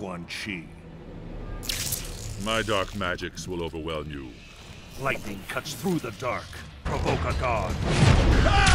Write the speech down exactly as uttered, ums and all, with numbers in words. Quan Chi. My dark magics will overwhelm you. Lightning cuts through the dark. Provoke a god. Ah!